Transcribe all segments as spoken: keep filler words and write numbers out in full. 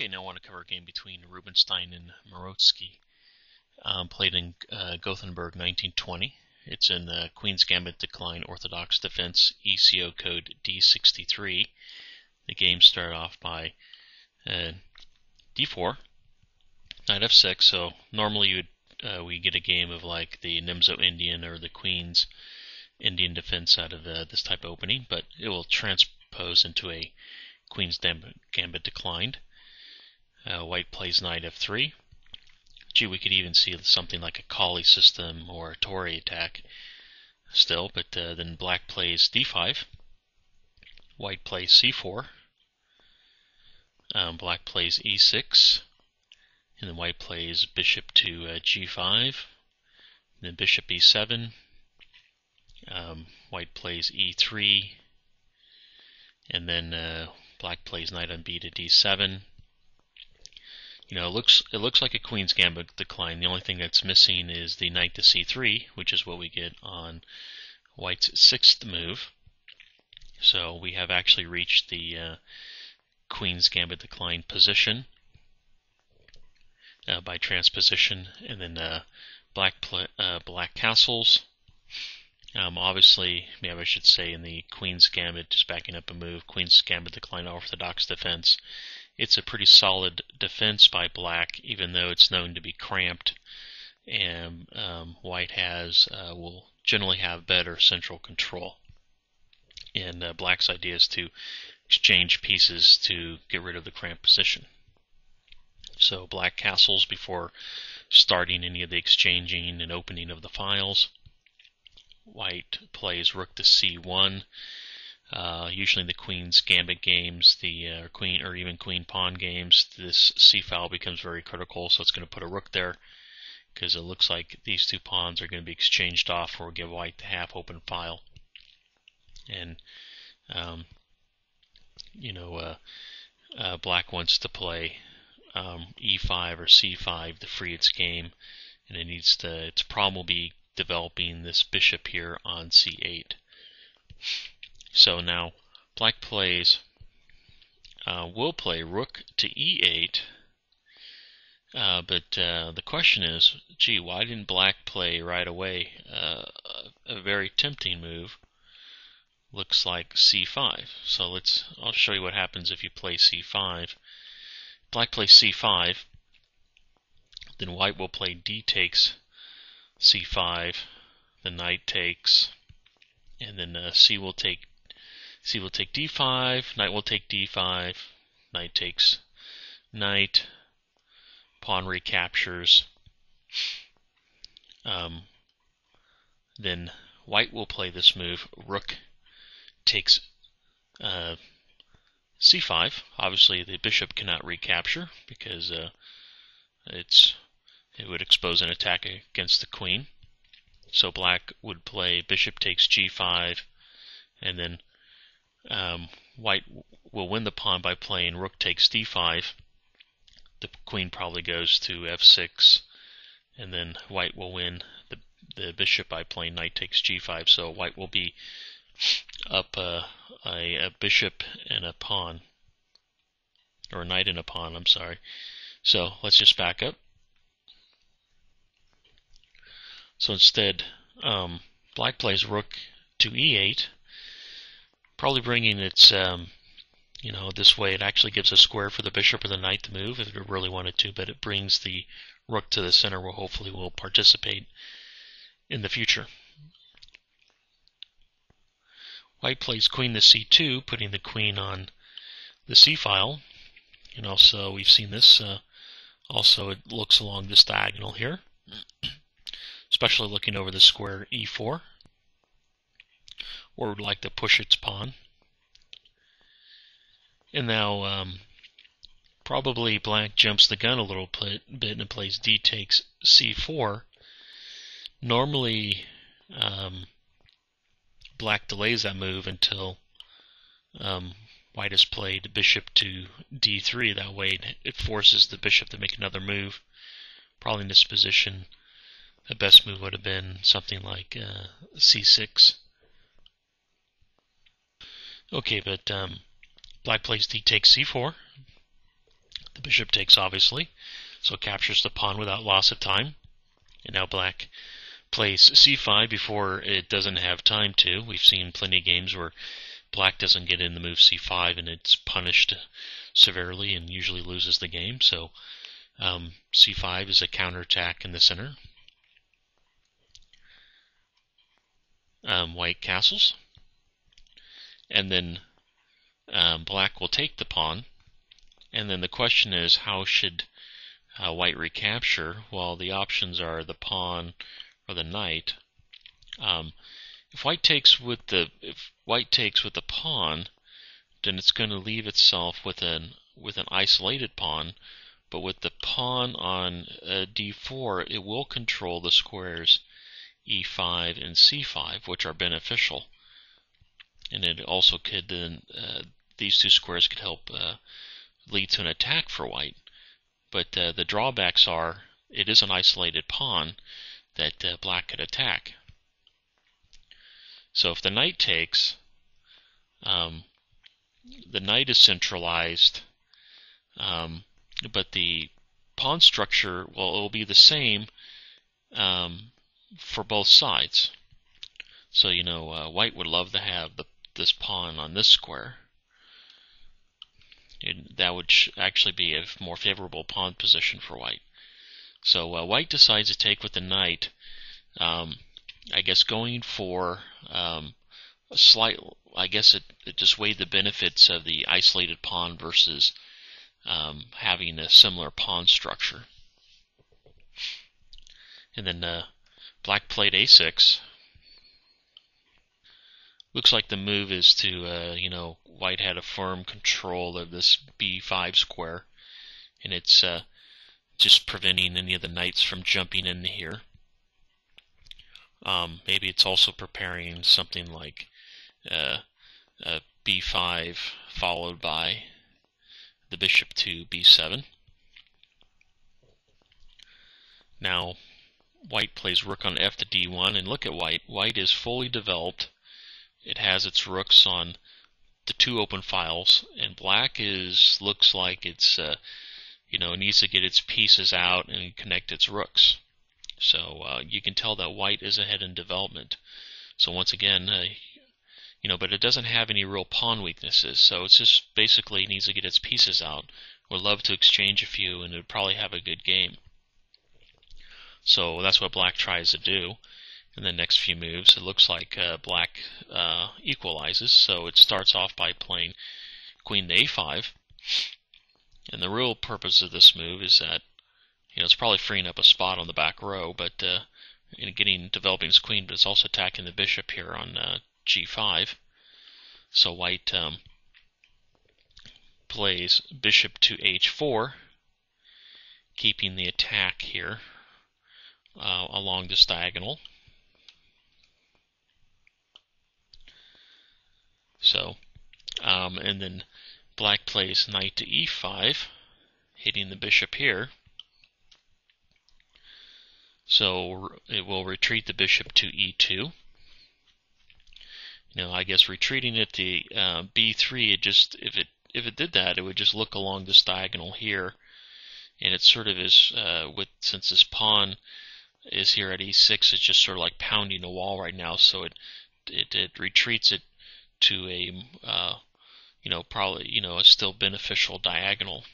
Okay, now I want to cover a game between Rubinstein and Maroczy, um, played in uh, Gothenburg nineteen twenty. It's in the Queen's Gambit Decline Orthodox Defense, E C O code D sixty-three. The game started off by uh, d four, knight f six, so normally you would Uh, we get a game of like the Nimzo Indian or the Queen's Indian defense out of uh, this type of opening, but it will transpose into a Queen's Gambit declined. Uh, white plays knight f three. Gee, we could even see something like a Kali system or a Tory attack still, but uh, then black plays d five. White plays c four. Um, black plays e six. And then white plays bishop to uh, g five, then bishop e seven, um, white plays e three, and then uh, black plays knight on b to d seven. You know, it looks, it looks like a Queen's Gambit decline. The only thing that's missing is the knight to c three, which is what we get on white's sixth move. So we have actually reached the uh, Queen's Gambit decline position. Uh, by transposition, and then uh, black uh, black castles. Um, obviously, maybe I should say in the Queen's Gambit, just backing up a move, Queen's Gambit Decline Orthodox Defense. It's a pretty solid defense by black, even though it's known to be cramped, and um, white has uh, will generally have better central control. And uh, black's idea is to exchange pieces to get rid of the cramped position. So black castles before starting any of the exchanging and opening of the files. White plays rook to c one. Uh, usually in the Queen's Gambit games, the uh, queen or even queen pawn games, this c file becomes very critical. So it's going to put a rook there because it looks like these two pawns are going to be exchanged off, or give white the half open file. And um, you know, uh, uh, black wants to play Um, e five or c five to free its game, and it needs to. Its problem will be developing this bishop here on c eight. So now black plays. Uh, will play rook to e eight. Uh, but uh, the question is, gee, why didn't black play right away? Uh, a very tempting move. Looks like c five. So let's. I'll show you what happens if you play c five. Black plays c five, then white will play d takes c five, the knight takes, and then uh, c will take c will take d five, knight will take d five, knight takes knight, pawn recaptures. Um, then white will play this move, rook takes uh, c five. Obviously, the bishop cannot recapture because uh, it's it would expose an attack against the queen. So black would play bishop takes g five, and then um, white will win the pawn by playing rook takes d five. The queen probably goes to f six, and then white will win the the bishop by playing knight takes g five. So white will be up uh, a, a bishop and a pawn, or a knight and a pawn, I'm sorry. So let's just back up. So instead, um, black plays rook to e eight, probably bringing its, um, you know, this way it actually gives a square for the bishop or the knight to move if it really wanted to, but it brings the rook to the center where hopefully we'll participate in the future. White plays queen to c two, putting the queen on the c file, and also we've seen this. Uh, also, it looks along this diagonal here, especially looking over the square e four, or would like to push its pawn. And now, um, probably black jumps the gun a little bit and plays d takes c four. Normally, um, black delays that move until um, white has played bishop to d three. That way it forces the bishop to make another move. Probably in this position the best move would have been something like uh, c six. Okay, but um, black plays d takes c four. The Bishop takes, obviously, so captures the pawn without loss of time. And now black plays c five before it doesn't have time to. We've seen plenty of games where black doesn't get in the move c five and it's punished severely and usually loses the game. So um, c five is a counterattack in the center. Um, white castles. And then um, black will take the pawn. And then the question is, how should uh, white recapture? Well, the options are the pawn or the knight. Um, if white takes with the if white takes with the pawn, then it's going to leave itself with an with an isolated pawn. But with the pawn on uh, d four, it will control the squares e five and c five, which are beneficial. And it also could then uh, these two squares could help. Uh, lead to an attack for white, but uh, the drawbacks are it is an isolated pawn that uh, black could attack. So if the knight takes, um, the knight is centralized, um, but the pawn structure, well, it will be the same um, for both sides. So you know uh, white would love to have the, this pawn on this square. It, that would sh actually be a more favorable pawn position for white. So uh, white decides to take with the knight, um, I guess going for um, a slight, I guess it, it just weighed the benefits of the isolated pawn versus um, having a similar pawn structure. And then uh, black played a six. Looks like the move is to, uh, you know, white had a firm control of this b five square, and it's uh, just preventing any of the knights from jumping in here. Um, maybe it's also preparing something like uh, uh, b five followed by the bishop to b seven. Now, white plays rook on f to d one, and look at white. White is fully developed. It has its rooks on the two open files, and black is looks like it's uh, you know, it needs to get its pieces out and connect its rooks. So uh, you can tell that white is ahead in development. So once again, uh, you know, but it doesn't have any real pawn weaknesses. So it's just basically needs to get its pieces out. Would love to exchange a few, and it would probably have a good game. So that's what black tries to do. In the next few moves, it looks like uh, black uh, equalizes, so it starts off by playing queen to a five, and the real purpose of this move is that, you know, it's probably freeing up a spot on the back row, but uh, in getting developing his queen, but it's also attacking the bishop here on uh, g five. So white um, plays bishop to h four, keeping the attack here uh, along this diagonal. So, um, and then black plays knight to e five, hitting the bishop here. So it will retreat the bishop to e two. Now, I guess retreating it to uh, b three, it just if it if it did that, it would just look along this diagonal here, and it sort of is uh, with since this pawn is here at e six, it's just sort of like pounding a wall right now. So it it, it retreats it to a uh, you know probably you know a still beneficial diagonal.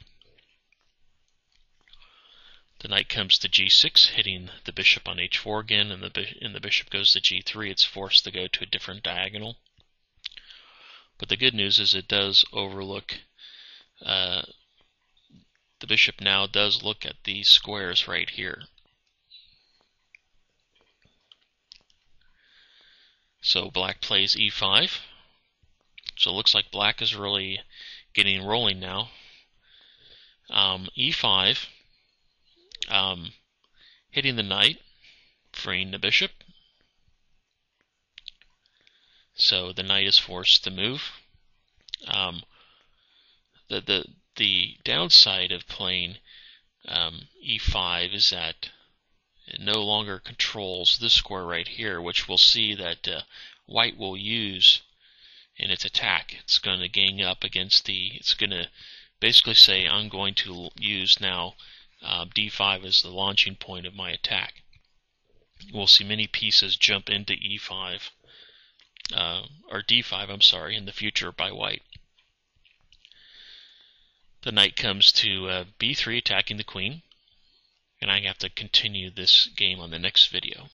The knight comes to g six, hitting the bishop on h four again, and the and the bishop goes to g three. It's forced to go to a different diagonal. But the good news is it does overlook. Uh, the bishop now does look at these squares right here. So black plays e five. So it looks like black is really getting rolling now. Um, e five, um, hitting the knight, freeing the bishop. So the knight is forced to move. Um, the the the downside of playing um, e five is that it no longer controls this square right here, which we'll see that uh, white will use in its attack. It's going to gang up against the, it's going to basically say I'm going to use now uh, d five as the launching point of my attack. We'll see many pieces jump into e five uh, or d five, I'm sorry, in the future by white. The knight comes to uh, b three, attacking the queen, and I have to continue this game on the next video.